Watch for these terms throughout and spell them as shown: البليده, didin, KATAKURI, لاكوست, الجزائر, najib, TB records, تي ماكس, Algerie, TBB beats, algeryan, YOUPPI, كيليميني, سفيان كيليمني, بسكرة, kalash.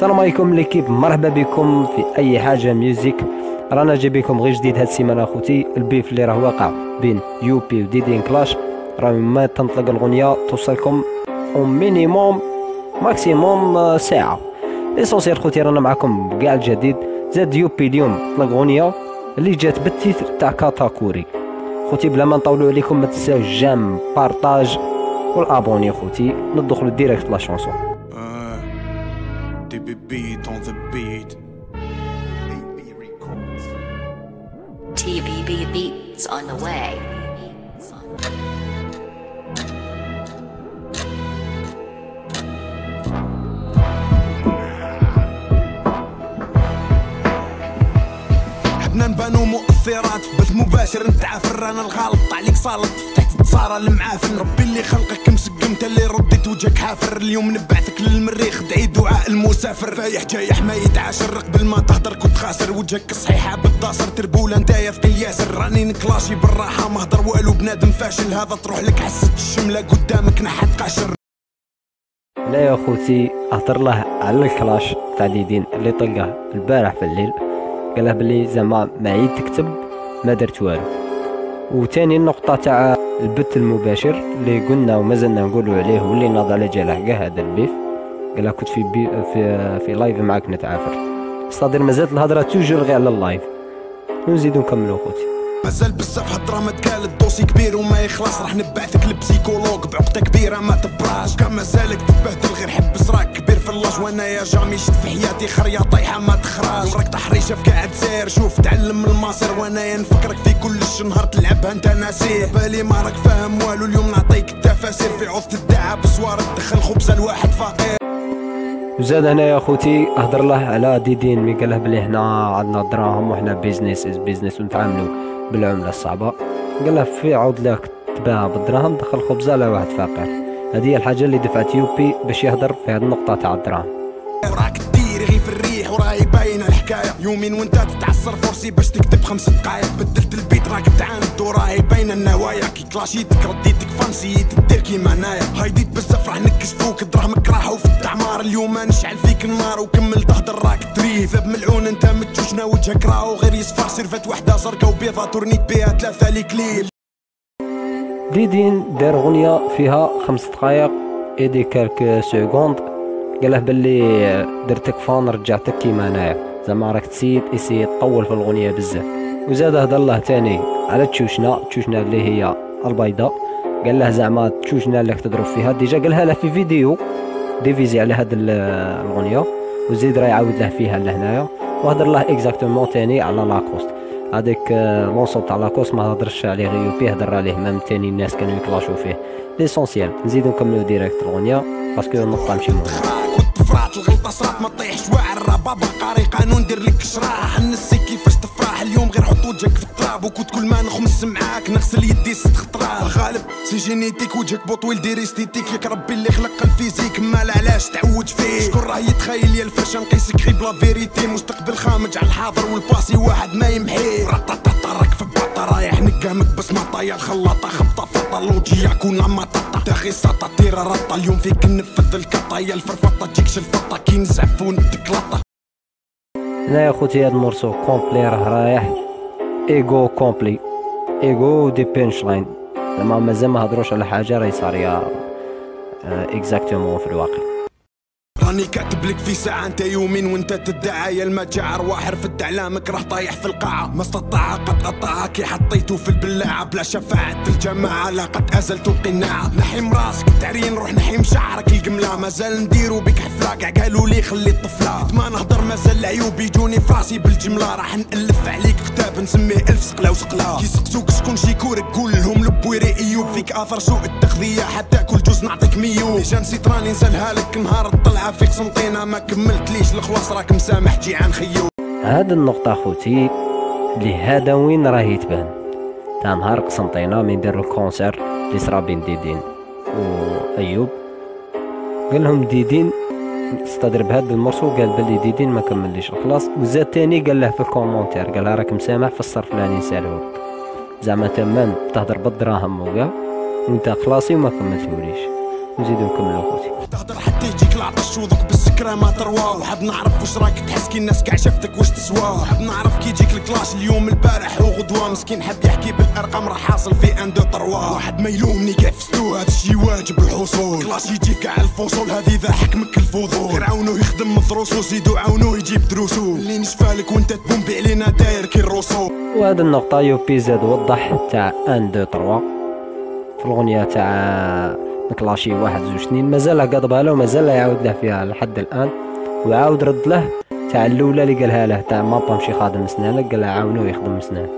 السلام عليكم ليكيب، مرحبا بكم في اي حاجه ميوزيك. رانا جايب لكم غير جديد هاد السيمانه اخوتي. البيف اللي راه واقع بين يوبي وديدين كلاش، راه ما تنطلق الاغنيه توصلكم او مينيموم ماكسيموم ساعه. ايسونسيال خوتي رانا معكم كاع الجديد. زاد يوبي اليوم طلق اغنيه اللي جات بالتيتر تاع كاتاكوري. خوتي بلا ما نطولو عليكم، ما تنساوش جام بارطاج والابوني خوتي. ندخلو ديريكت لا شونسون. The beat on the beat. TB records. TBB beats on the way. حبنا نبانو مؤثرات بث مباشر، نتعافر انا الغلط عليك صالط، فتحت تصارى المعافن، ربي اللي خلقك مسقم تا اللي رديت وجهك حافر، اليوم نبعثك للمريخ دعي دعاء المسافر، فايح جايح ما يتعاشر، قبل ما تهدر كنت خاسر، وجهك صحيحه بالداصر تربوله نتايا في الياسر، راني نكلاشي بالراحه ما هضر والو بنادم فاشل، هذا تروح لك حسة الشمله قدامك نحت قاشر. لا يا خوتي، اهضر له على الكلاش تاع ديدين اللي طلقه البارح في الليل، قاله بلي زعما ما عيد تكتب ما درت والو. وتاني النقطه تاع البث المباشر اللي قلنا ومازلنا نقولوا عليه واللي ناض على جاله كاع هذا البيف، قاله كنت في لايف معاك نتعافر، استادير مازالت الهضره توجور غير على اللايف. ونزيدو نكملوا خوتي. مازال بزاف هضره ما تكالت، دوسي كبير وما يخلص، راح نبعثك لبسيكولوج بعقده كبيره ما تبراش، كان مازالك تبهدل غير حبس راك كبير في الله، وانايا جامي شفت في حياتي خريه طايحه ما تخراش، وراك تحريشه في قاعد سير، شوف تعلم المصير، وانايا نفكرك في كلش نهار تلعبها انت ناسيه، بالي ما راك فاهم والو، اليوم نعطيك التفاسير في عوض الدعاء بسوار تدخل خبزه لواحد فقير. وزاد هنا يا خوتي اهضر له على ديدين مي قاله بلي هنا عندنا دراهم وحنا بيزنس از بيزنس ونتعاملوا بالعمله الصعبه، قالها في عود لك تباع بالدراهم دخل خبزه على واحد فقير. هذه هي الحاجه اللي دفعت يوبي باش يهضر في هذه النقطه تاع الدراهم. راك دير غير في الريح وراهي باينه الحكايه، يومين وانت تتعصر فرصي باش تكتب 5 دقائق، بدلت البيت راك تعاند وراهي باينه النوايا، كي كلاشيتك رديتك فانسيت دير كيما انايا، هايديت بزاف راح نكشفوك دراهمك راحوا في التعمار، اليوم نشعل فيك النار وكمل تهضر راك تري ذاب ملعون انت متجوجنا وجهك راهو غير يصفر، سيرفات وحده زرقا وبيضا تورنيت بيها 3 ليكليل. ديدين دار غنية فيها 5 دقائق ايدي كالك سكوند، قاله باللي درتك فان رجعتك كيما انايا، زعما راك تسيد اسي تطول في الغنية بزاف. وزاد هضر له تاني على تشوشنا اللي هي البيضاء، قال له زعما تشوشنا اللي تضرب فيها ديجا قالها له في فيديو ديفيزي على هاد الغنية، وزيد راه يعاود له فيها لهنايا، وهضر له اكزاكتومون تاني على لاكوست، هذاك لونسون تاع لاكوست ما هضرش عليه غير يوبي، هضر عليه مام تاني الناس كانوا يكلاشو فيه. ليسونسيال نزيدو نكملو ديريكت الغنية باسكو النقطة ماشي مهمة. فرات الغلطه صرات ما تطيحش واعر راه بابا قاري قانون، دير لك شراح نسي كيفاش تفرح، اليوم غير حط وجهك في التراب، وكنت كل ما نخمس معاك نغسل يدي 6 خطرات، غالب سي جينيتيك وجهك بطويل دير استيتيك، ياك ربي اللي خلق الفيزيك مال علاش تعود فيه، شكون راه يتخيل يا الفاش نقيسك غير بلا فيريتي، مستقبل خامج على الحاضر والباسي واحد ما يمحيه، رطاطا راك في الباطا رايح نقامك بسماطه يا الخلاطه، خبطه فطه لوجيا كون عما طاطا تاخي ساطا تيرا رطا، اليوم فيك نفذ الكطا يا الفرفطه تجيكش الفطه كي نزعف ونتكلطه. هنا يا خوتي هاد المورسو كومبلي راه رايح ايغو كومبلي، ايغو دي بانش لاين، زعما مازال ما هضروش على حاجه راهي صاريه اكزاكتومون في الواقع. راني كاتبلك في ساعة انت يومين وانت تدعى يا المجاعة، رواح رفد اعلامك راه طايح في القاعة، ما استطاع قد قطعها كي حطيته في البلاعة، بلا شفاعة الجماعة لقد ازلت القناعة، نحيم راسك تعرين روح نحيم شعرك الجملة، مازال نديرو بك حفلة كاع قالوا لي خلي الطفلة، ما نهضر مازال العيوب يجوني فراسي بالجملة، راح نألف عليك كتاب نسميه 1000 سقلة وسقلة، كي سقسوك شكون شيكورك قول لهم لبويري ايوب، فيك اثر سوء التغذية حتى كل جوز نعطيك ميوب، ديجا نسيت راني نسالها لك نهار الطلعة في قسنطينة ما كملتليش الخواص راك مسامح جيعان خيو. هاد النقطة خوتي اللي هذا وين راهي تبان، تاع نهار قسنطينة من دارو الكونسير اللي صرا بين ديدين وأيوب، قال لهم ديدين استدر بهاد المرسو، قال بلي ديدين ما كمليش الخلاص، وزاد تاني قال له في الكومونتير قال له راك مسامح في الصرف اللي راني نسالهولك، زعما تمام تهضر بالدراهم وكاع وانت خلاصي وما كملتوليش. نزيدو نكملو خوتي. تهضر حتى يجيك العطش وذوق بالسكره ما تروا، وحاب نعرف واش راك تحس كي الناس كاع شافتك واش تسوا، وحاب نعرف كي يجيك الكلاش اليوم البارح وغدوه، مسكين حاب يحكي بالارقام راه حاصل في 1 2 3، واحد ما يلومني كاع فستو هادشي واجب الحصول، كلاش يجي كاع الفصول هذه ذا حكمك الفضول، غير عاونوه يخدم مدروسو زيدو عاونوه يجيب دروسو، اللي نشفالك وانت تبومبي علينا داير كي الروسو. وهاد النقطه يوبي زاد وضح تاع 1 2 3 في الاغنيه تاع كلاشي 1 2 2 مازال قاضبها له ومازال يعاود له فيها لحد الان، وعاود رد له تاع الاولى اللي قالها له تاع ما بامشي خادم سنانك، قال عاونوه يخدم سنان.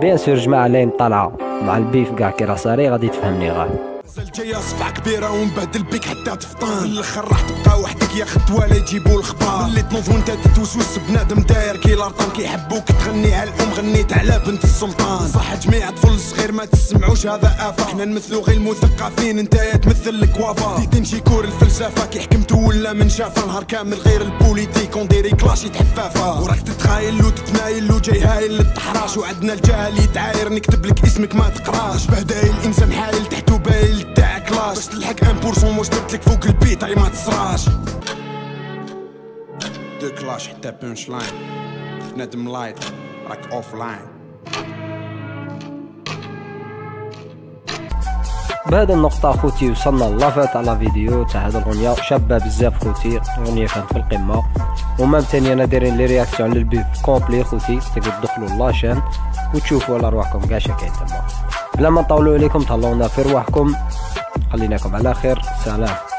بيان سور جماعه اللي مطلعه مع البيف كاع كي راه صاري غادي تفهمني غير مازال جايه صفعه كبيره ونبهدل بيك حتى تفطان، الاخر راح تبقى وحدك يا خدوه لا يجيبوا الخبار، اللي تنوض وانت تتوسوس بنادم داير كي لارطان، كيحبوك تغني على الام غنيت على بنت السلطان، صح جميع طفل صغير ما تسمعوش هذا افا، حنا نمثلو غير المثقفين انتيا تمثل الكوافا، تمشي كور الفلسفه كي حكمتو ولا من شافه، نهار كامل غير البوليتيك ونديري كلاشي تحفافه، وراك تتخايل وتتنايل وجاي هايل للتحراش، وعندنا الجاهل يتعاير نكتب لك اسمك ما تقراش، بهدايل انسان حايل تحتو بايل تاع كلاش، باش تلحق 1% واش درتلك فوق البيت عي ما تصراش، دو كلاش حتى بونش لاين ندم لايت راك اوف لاين. بهذه النقطة خوتي وصلنا لافات على فيديو تاع هذه الأغنية، شابة بزاف خوتي، الأغنية كانت في القمة، ومام تاني أنا دايرين لي رياكسيون للبيف كومبلي خوتي، تقدرو تدخلو لاشين وتشوفو على رواحكم كاع شا كاين تما، بلا ما نطولو عليكم، تهلاونا في رواحكم، خليناكم على خير، سلام.